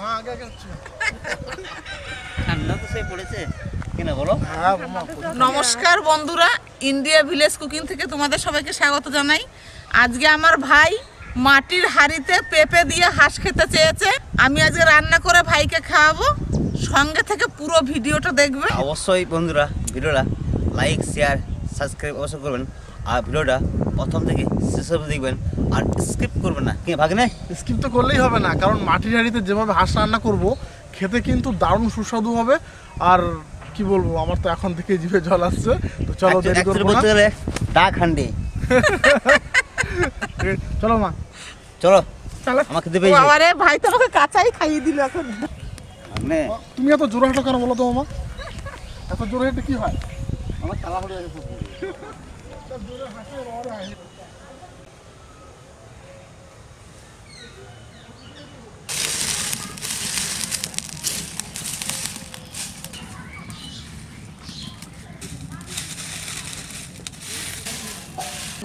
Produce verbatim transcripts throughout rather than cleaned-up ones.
নমস্কার বন্ধুরা, India village cooking থেকে তোমাদের সবাইকে স্বাগত জানাই। আজকে আমার ভাই মাটির হাড়িতে পেঁপে দিয়ে হাঁস খেতে চেয়েছে। আমি আজকে রান্না করে ভাইকে খাওয়াবো, সঙ্গে থেকে পুরো ভিডিওটা দেখবে। অবশ্যই বন্ধুরা ভিডিওটা লাইক শেয়ার সাবস্ক্রাইব অবশ্যই করবেন, আর ভিডিওটা প্রথম থেকে শেষ পর্যন্ত দেখবেন আর স্কিপ করবেন না। কে ভাগ্নে স্কিপ তো করলেই হবে না, কারণ মাটির হাড়িতে যেভাবে হাঁস রান্না করব খেতে কিন্তু দারুণ সুস্বাদু হবে। আর কি বলবো, আমার তো এখন থেকে জিভে জল আসছে। তো চলো দেরি করব না, দা খান্ডে চলো মা, চলো চলো আমাকে দেবে। আরে ভাই তো আমাকে কাঁচাই খাইয়ে দিল। এখন ভাগ্নে তুমি এত জোরে হাঁটো কেন বলো তো মামা? এত জোরে হাঁটে কি হয়? আমার তালা হয়ে গেছে।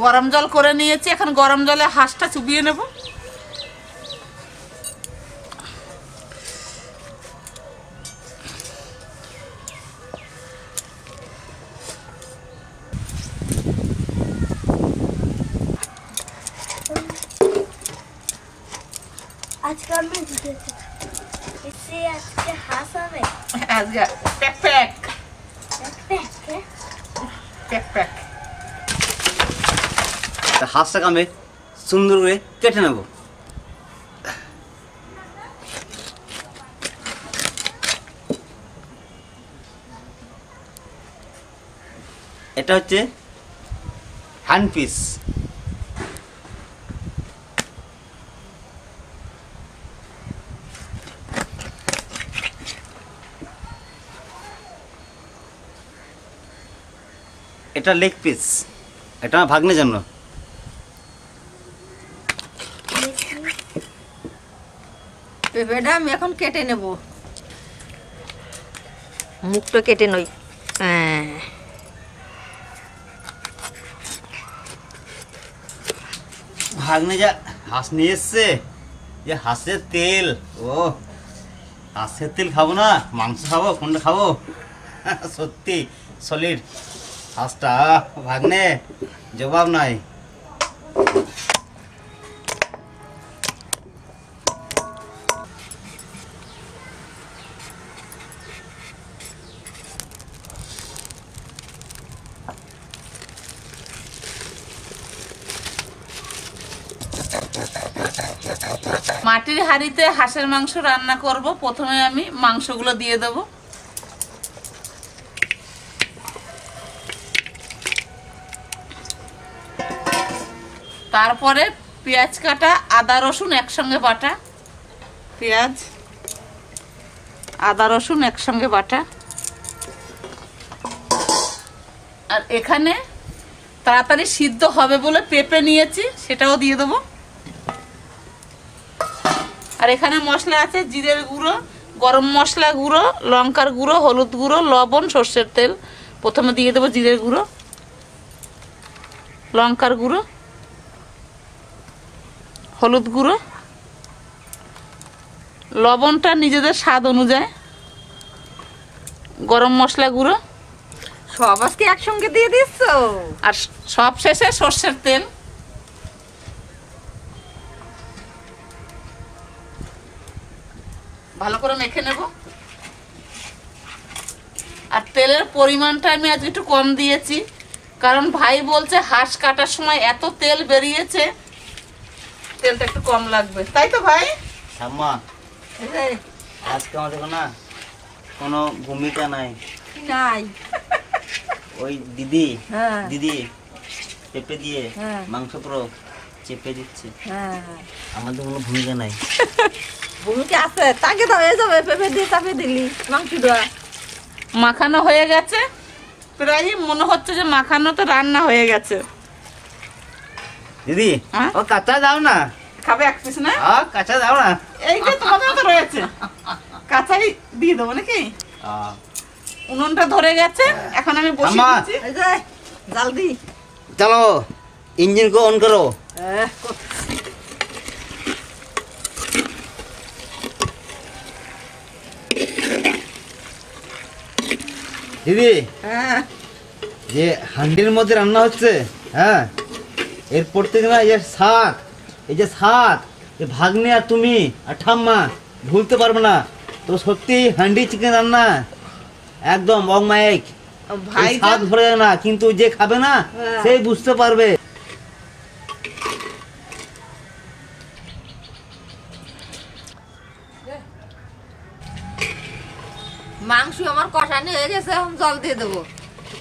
গরম জল করে নিয়েছি, এখন গরম জলে হাঁসটা চুবিয়ে নেব। আজকে আমি জিতেছি, এসে আজকে হাঁস হবে। আজকে প্যাক প্যাক প্যাক প্যাক তা হাঁসটাকে আমি সুন্দর করে কেটে নেব। এটা হচ্ছে হ্যান্ড পিস। এটা লেগ পিস, এটা আমার ভাগ্নের জন্য। পেঁপেটা আমি এখন কেটে নেব, মুখটা কেটে নই। হ্যাঁ ভাগ্নে যা হাঁস নিয়ে এসছে, যে হাঁসের তেল, ও হাঁসের তেল খাবো না, মাংস খাবো, কোনটা খাবো? সত্যি সলিড হাঁসটা ভাগ্নে জবাব নাই। মাটির হাড়িতে হাঁসের মাংস রান্না করব। প্রথমে আমি মাংসগুলো দিয়ে দেব। তারপরে পেঁয়াজ কাটা, আদা রসুন একসঙ্গে বাটা, পেঁয়াজ আদা রসুন একসঙ্গে বাটা। আর এখানে তাড়াতাড়ি সিদ্ধ হবে বলে পেঁপে নিয়েছি, সেটাও দিয়ে দেবো। আর এখানে মশলা আছে, জিরের গুঁড়ো, গরম মশলা গুঁড়ো, লঙ্কার গুঁড়ো, হলুদ গুঁড়ো, লবণ, সর্ষের তেল। প্রথমে দিয়ে দেবো জিরের গুঁড়ো, লঙ্কার গুঁড়ো, হলুদ গুঁড়ো, লবণটা নিজেদের স্বাদ অনুযায়ী, গরম মশলা গুঁড়ো, সব আজকে একসঙ্গে দিয়ে দিচ্ছ। আর সব শেষে সর্ষের তেল। ভালো করে মেখে নেব। আর তেলের পরিমাণটা আমি আজ একটু কম দিয়েছি, কারণ ভাই বলছে হাঁস কাটার সময় এত তেল বেরিয়েছে, তেলটা একটু কম লাগবে। তাই তো ভাই? আম্মা আজকে আমাদের না কোনো ভূমিকা নাই নাই ওই দিদি দিদি পেঁপে দিয়ে মাংস পুরো চেপে দিচ্ছে। আমাদের কোনো ভূমিকা নাই। ভূমিকা আছে, তাকে তো হয়ে যাবে। পেঁপে দিয়ে চাপে দিলি মাংস দেওয়া। মাখানো হয়ে গেছে প্রায়, মনে হচ্ছে যে মাখানো তো রান্না হয়ে গেছে। দিদি ও কাঁচা দাও না, খাবে এক পিস না? ও কাঁচা দাও না, এইটা তোমাদের তো রয়েছে, কাঁচাই দিয়ে দেবো নাকি? উনুনটা ধরে গেছে, এখন আমি বসিয়ে দিচ্ছি। এই যে জলদি চলো, ইঞ্জিন কো অন করো। হ্যাঁ দিদি, হ্যাঁ, যে হান্ডির মধ্যে রান্না হচ্ছে, হ্যাঁ, এর প্রত্যেকে না এই যে স্বাদ, এই যে স্বাদ, এই ভাগ্নে আর তুমি আর ঠাম্মা ভুলতে পারবে না। তো সত্যি হান্ডি চিকেন রান্না একদম অগমায়িক, স্বাদ ধরে যায় না, কিন্তু যে খাবে না সেই বুঝতে পারবে। মাংস আমার কষানি হয়ে গেছে, এখন জল দিয়ে দেবো।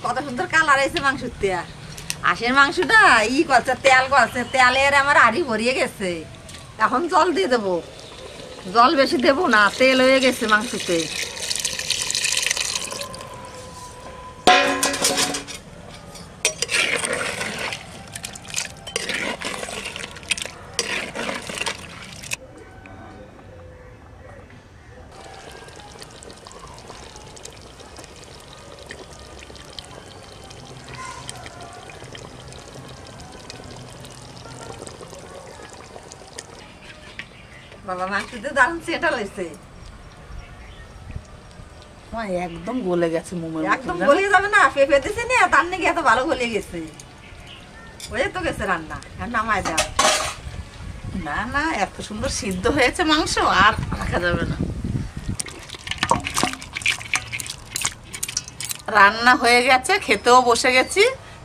কত সুন্দর কালার আছে মাংসের, তেল আসের মাংসটা ই করছে, তেল করছে, তেলের আমার আড়ি ভরিয়ে গেছে, এখন জল দিয়ে দেবো। জল বেশি দেবো না, তেল হয়ে গেছে মাংসতে। বাবা মাংসতে দারুণ সেটা লাগছে, একদম গলে গেছে, একদম গলে যাবে না, পেঁপে দিছে না তার নাকি এত ভালো গলে গেছে। হয়ে তো গেছে রান্না, নামাই দাও। না না, এত সুন্দর সিদ্ধ হয়েছে মাংস আর রাখা যাবে না। রান্না হয়ে গেছে, খেতেও বসে গেছি।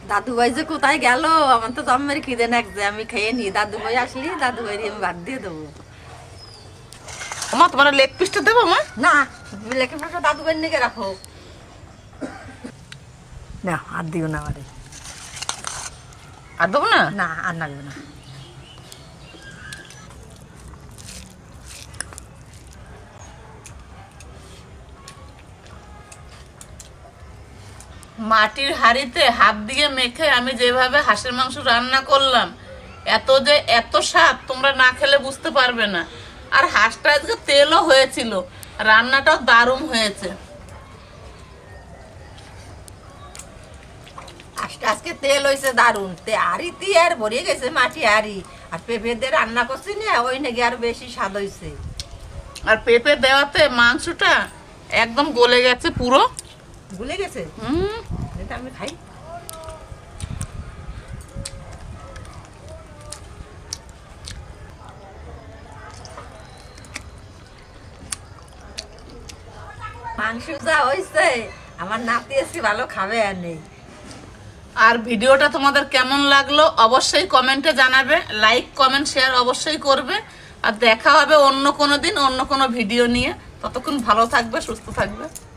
দাদু ভাই যে কোথায় গেল, আমার তো জমের খিদে নাকছে, আমি খেয়ে নি। দাদু ভাই আসলি দাদু ভাই আমি ভাত দিয়ে দেবো। মা তোমার লেগ পিসটা দেবো? মা না, লেগ পিসটা দাদু ভাই নিয়ে রাখো না, আর দিও না, আরে আর দেবো না, না আর লাগবে না। মাটির হাড়িতে হাত দিয়ে মেখে আমি যেভাবে হাঁসের মাংস রান্না করলাম, এত যে এত স্বাদ তোমরা না খেলে বুঝতে পারবে না। আর হাঁসটা আজকে তেলও হয়েছিল, রান্নাটাও দারুণ হয়েছে। হাঁসটা আজকে তেল হয়েছে দারুণ, আড়ি দিয়ে আর ভরিয়ে গেছে মাটি আড়ি। আর পেঁপে দিয়ে রান্না করছি না, ওই নাকি আর বেশি স্বাদ হয়েছে। আর পেঁপে দেওয়াতে মাংসটা একদম গলে গেছে, পুরো গলে গেছে। হুম, এটা আমি খাই। মাংস যা হয়েছে, আমার নাতি এসে ভালো খাবে আর নেই। আর ভিডিওটা তোমাদের কেমন লাগলো অবশ্যই কমেন্টে জানাবে, লাইক কমেন্ট শেয়ার অবশ্যই করবে। আর দেখা হবে অন্য কোনো দিন অন্য কোনো ভিডিও নিয়ে। ততক্ষণ ভালো থাকবে, সুস্থ থাকবে।